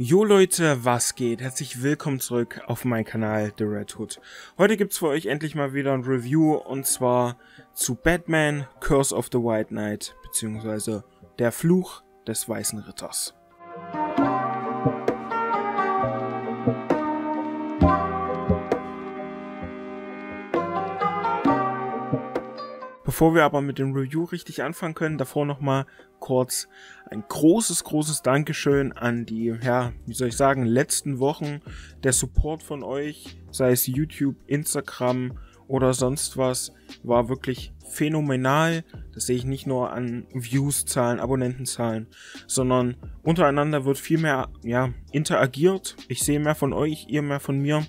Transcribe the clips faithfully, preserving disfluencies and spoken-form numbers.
Jo Leute, was geht? Herzlich willkommen zurück auf meinen Kanal The Red Hood. Heute gibt es für euch endlich mal wieder ein Review und zwar zu Batman Curse of the White Knight bzw. Der Fluch des Weißen Ritters. Bevor wir aber mit dem Review richtig anfangen können, davor nochmal kurz ein großes, großes Dankeschön an die, ja, wie soll ich sagen, letzten Wochen. Der Support von euch, sei es YouTube, Instagram oder sonst was, war wirklich phänomenal. Das sehe ich nicht nur an Views-Zahlen, Abonnentenzahlen, sondern untereinander wird viel mehr, ja, interagiert. Ich sehe mehr von euch, ihr mehr von mir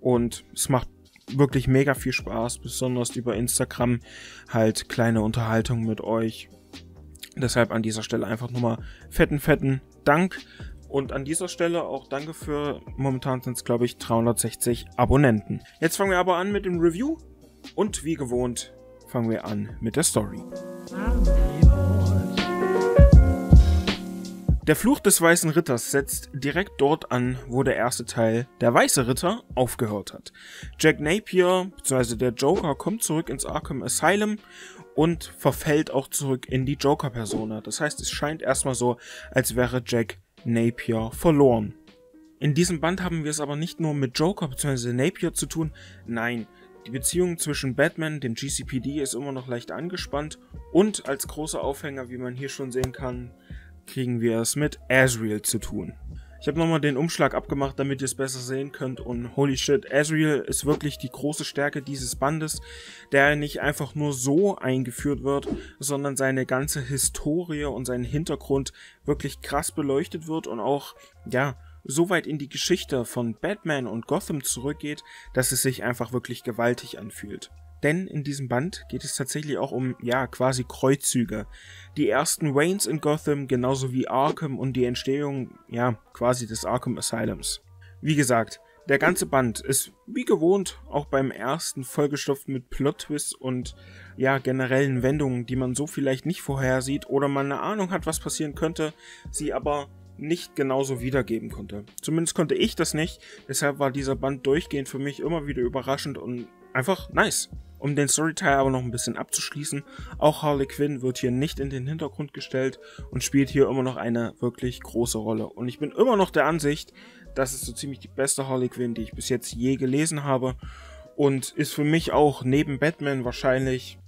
und es macht wirklich mega viel Spaß, besonders über Instagram, halt kleine Unterhaltung mit euch. Deshalb an dieser Stelle einfach nochmal fetten, fetten Dank. Und an dieser Stelle auch danke für, momentan sind es glaube ich dreihundertsechzig Abonnenten. Jetzt fangen wir aber an mit dem Review und wie gewohnt fangen wir an mit der Story. Der Fluch des Weißen Ritters setzt direkt dort an, wo der erste Teil, der Weiße Ritter, aufgehört hat. Jack Napier, beziehungsweise der Joker, kommt zurück ins Arkham Asylum und verfällt auch zurück in die Joker-Persona. Das heißt, es scheint erstmal so, als wäre Jack Napier verloren. In diesem Band haben wir es aber nicht nur mit Joker bzw. Napier zu tun, nein. Die Beziehung zwischen Batman, dem G C P D, ist immer noch leicht angespannt und als großer Aufhänger, wie man hier schon sehen kann, kriegen wir es mit Azrael zu tun. Ich habe nochmal den Umschlag abgemacht, damit ihr es besser sehen könnt und holy shit, Azrael ist wirklich die große Stärke dieses Bandes, der nicht einfach nur so eingeführt wird, sondern seine ganze Historie und sein Hintergrund wirklich krass beleuchtet wird und auch, ja, so weit in die Geschichte von Batman und Gotham zurückgeht, dass es sich einfach wirklich gewaltig anfühlt. Denn in diesem Band geht es tatsächlich auch um, ja, quasi Kreuzzüge. Die ersten Waynes in Gotham, genauso wie Arkham und die Entstehung, ja, quasi des Arkham Asylums. Wie gesagt, der ganze Band ist, wie gewohnt, auch beim ersten vollgestopft mit Plot-Twists und, ja, generellen Wendungen, die man so vielleicht nicht vorhersieht oder man eine Ahnung hat, was passieren könnte, sie aber nicht genauso wiedergeben konnte. Zumindest konnte ich das nicht, deshalb war dieser Band durchgehend für mich immer wieder überraschend und einfach nice. Um den Storyteil aber noch ein bisschen abzuschließen, auch Harley Quinn wird hier nicht in den Hintergrund gestellt und spielt hier immer noch eine wirklich große Rolle. Und ich bin immer noch der Ansicht, das ist so ziemlich die beste Harley Quinn, die ich bis jetzt je gelesen habe und ist für mich auch neben Batman wahrscheinlich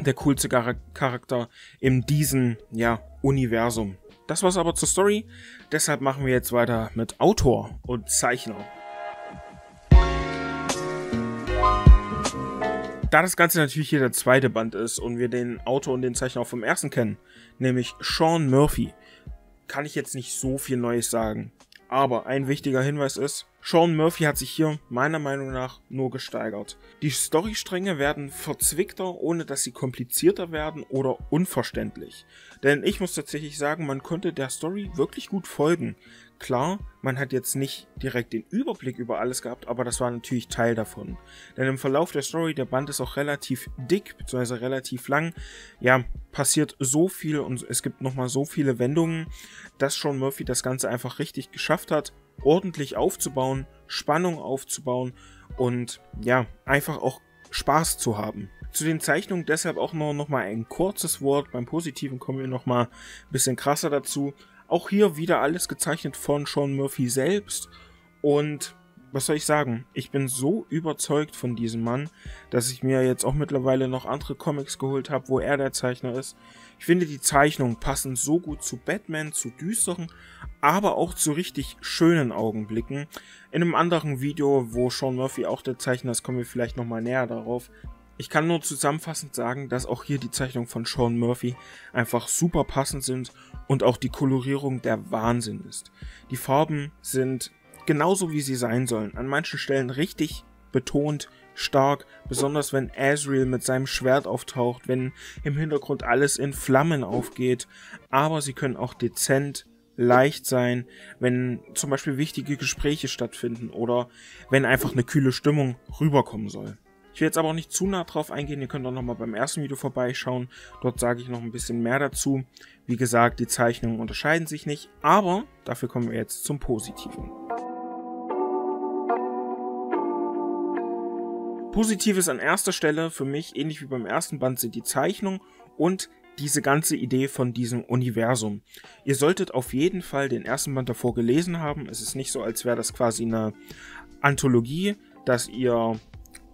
der coolste Charakter in diesem, ja, Universum. Das war's aber zur Story, deshalb machen wir jetzt weiter mit Autor und Zeichner. Da das Ganze natürlich hier der zweite Band ist und wir den Autor und den Zeichner auch vom ersten kennen, nämlich Sean Murphy, kann ich jetzt nicht so viel Neues sagen. Aber ein wichtiger Hinweis ist, Sean Murphy hat sich hier meiner Meinung nach nur gesteigert. Die Storystränge werden verzwickter, ohne dass sie komplizierter werden oder unverständlich. Denn ich muss tatsächlich sagen, man konnte der Story wirklich gut folgen. Klar, man hat jetzt nicht direkt den Überblick über alles gehabt, aber das war natürlich Teil davon. Denn im Verlauf der Story, der Band ist auch relativ dick, beziehungsweise relativ lang, ja, passiert so viel und es gibt nochmal so viele Wendungen, dass Sean Murphy das Ganze einfach richtig geschafft hat, ordentlich aufzubauen, Spannung aufzubauen und, ja, einfach auch Spaß zu haben. Zu den Zeichnungen deshalb auch nur nochmal ein kurzes Wort, beim Positiven kommen wir nochmal ein bisschen krasser dazu. Auch hier wieder alles gezeichnet von Sean Murphy selbst und was soll ich sagen, ich bin so überzeugt von diesem Mann, dass ich mir jetzt auch mittlerweile noch andere Comics geholt habe, wo er der Zeichner ist. Ich finde, die Zeichnungen passen so gut zu Batman, zu düsteren, aber auch zu richtig schönen Augenblicken. In einem anderen Video, wo Sean Murphy auch der Zeichner ist, kommen wir vielleicht nochmal näher darauf. Ich kann nur zusammenfassend sagen, dass auch hier die Zeichnungen von Sean Murphy einfach super passend sind und auch die Kolorierung der Wahnsinn ist. Die Farben sind genauso, wie sie sein sollen, an manchen Stellen richtig betont, stark, besonders wenn Azrael mit seinem Schwert auftaucht, wenn im Hintergrund alles in Flammen aufgeht, aber sie können auch dezent, leicht sein, wenn zum Beispiel wichtige Gespräche stattfinden oder wenn einfach eine kühle Stimmung rüberkommen soll. Ich will jetzt aber auch nicht zu nah drauf eingehen, ihr könnt auch nochmal beim ersten Video vorbeischauen, dort sage ich noch ein bisschen mehr dazu. Wie gesagt, die Zeichnungen unterscheiden sich nicht, aber dafür kommen wir jetzt zum Positiven. Positiv ist an erster Stelle für mich, ähnlich wie beim ersten Band, sind die Zeichnungen und diese ganze Idee von diesem Universum. Ihr solltet auf jeden Fall den ersten Band davor gelesen haben. Es ist nicht so, als wäre das quasi eine Anthologie, dass ihr,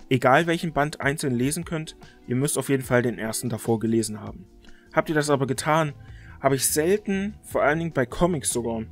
egal welchen Band, einzeln lesen könnt. Ihr müsst auf jeden Fall den ersten davor gelesen haben. Habt ihr das aber getan, habe ich selten, vor allen Dingen bei Comics sogar,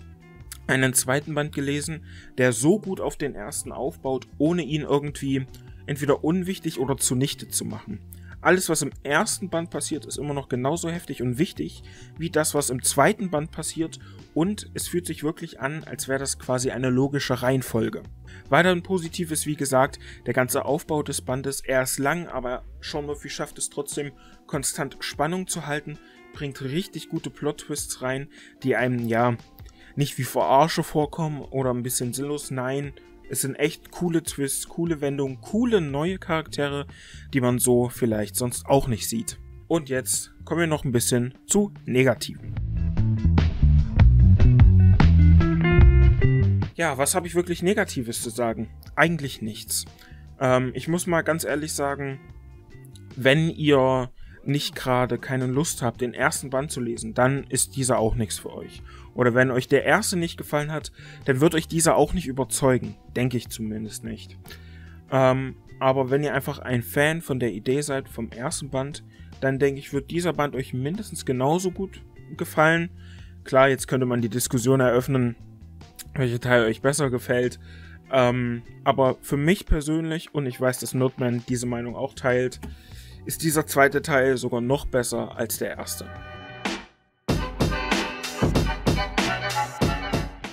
einen zweiten Band gelesen, der so gut auf den ersten aufbaut, ohne ihn irgendwie entweder unwichtig oder zunichte zu machen. Alles, was im ersten Band passiert, ist immer noch genauso heftig und wichtig wie das, was im zweiten Band passiert, und es fühlt sich wirklich an, als wäre das quasi eine logische Reihenfolge. Weiterhin positiv ist, wie gesagt, der ganze Aufbau des Bandes. Er ist lang, aber Sean Murphy schafft es trotzdem, konstant Spannung zu halten, bringt richtig gute Plot-Twists rein, die einem, ja, nicht wie Verarsche vorkommen oder ein bisschen sinnlos, nein. Es sind echt coole Twists, coole Wendungen, coole neue Charaktere, die man so vielleicht sonst auch nicht sieht. Und jetzt kommen wir noch ein bisschen zu Negativen. Ja, was habe ich wirklich Negatives zu sagen? Eigentlich nichts. Ähm, ich muss mal ganz ehrlich sagen, wenn ihr nicht gerade keine Lust habt, den ersten Band zu lesen, dann ist dieser auch nichts für euch. Oder wenn euch der erste nicht gefallen hat, dann wird euch dieser auch nicht überzeugen. Denke ich zumindest nicht. Ähm, aber wenn ihr einfach ein Fan von der Idee seid, vom ersten Band, dann denke ich, wird dieser Band euch mindestens genauso gut gefallen. Klar, jetzt könnte man die Diskussion eröffnen, welcher Teil euch besser gefällt. Ähm, aber für mich persönlich, und ich weiß, dass Nerdman diese Meinung auch teilt, ist dieser zweite Teil sogar noch besser als der erste.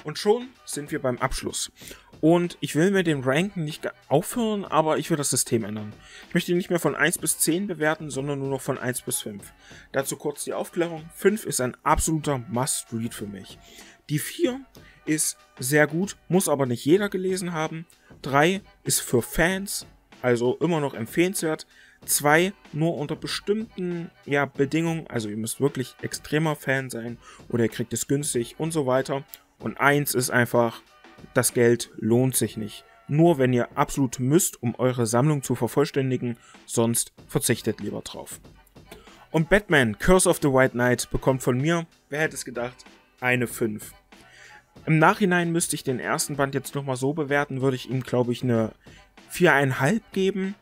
Und schon sind wir beim Abschluss. Und ich will mit dem Ranken nicht aufhören, aber ich will das System ändern. Ich möchte ihn nicht mehr von eins bis zehn bewerten, sondern nur noch von eins bis fünf. Dazu kurz die Aufklärung. fünf ist ein absoluter Must-Read für mich. Die vier ist sehr gut, muss aber nicht jeder gelesen haben. drei ist für Fans, also immer noch empfehlenswert. zwei nur unter bestimmten, ja, Bedingungen, also ihr müsst wirklich extremer Fan sein oder ihr kriegt es günstig und so weiter. Und eins ist einfach, das Geld lohnt sich nicht. Nur wenn ihr absolut müsst, um eure Sammlung zu vervollständigen, sonst verzichtet lieber drauf. Und Batman: Curse of the White Knight bekommt von mir, wer hätte es gedacht, eine fünf. Im Nachhinein müsste ich den ersten Band jetzt nochmal so bewerten, würde ich ihm, glaube ich, eine vier Komma fünf geben.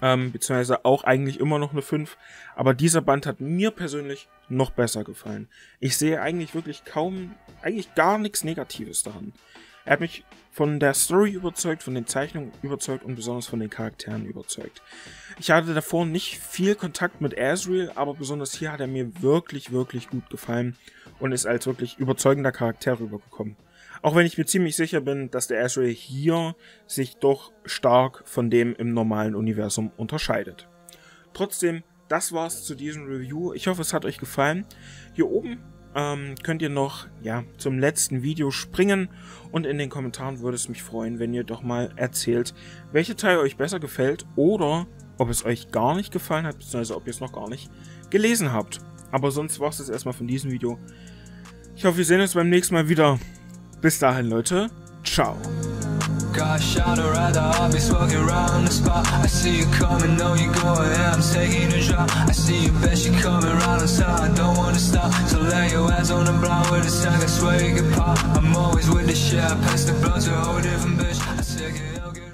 Ähm, beziehungsweise auch eigentlich immer noch eine fünf, aber dieser Band hat mir persönlich noch besser gefallen. Ich sehe eigentlich wirklich kaum, eigentlich gar nichts Negatives daran. Er hat mich von der Story überzeugt, von den Zeichnungen überzeugt und besonders von den Charakteren überzeugt. Ich hatte davor nicht viel Kontakt mit Azrael, aber besonders hier hat er mir wirklich, wirklich gut gefallen und ist als wirklich überzeugender Charakter rübergekommen. Auch wenn ich mir ziemlich sicher bin, dass der Azrael hier sich doch stark von dem im normalen Universum unterscheidet. Trotzdem, das war's zu diesem Review. Ich hoffe, es hat euch gefallen. Hier oben ähm, könnt ihr noch ja, zum letzten Video springen und in den Kommentaren würde es mich freuen, wenn ihr doch mal erzählt, welcher Teil euch besser gefällt oder ob es euch gar nicht gefallen hat, beziehungsweise ob ihr es noch gar nicht gelesen habt. Aber sonst war's das erstmal von diesem Video. Ich hoffe, wir sehen uns beim nächsten Mal wieder. Bis dahin, Leute. Ciao. Gosh, I'd rather I be walking around the spot. I see you coming, know you going, and I'm taking a drop. I see you bet you coming around the side. I don't wanna stop. So lay your ass on the block with a second sway you can pop. I'm always with the shit. I pass the blood to a whole different bitch. I take it.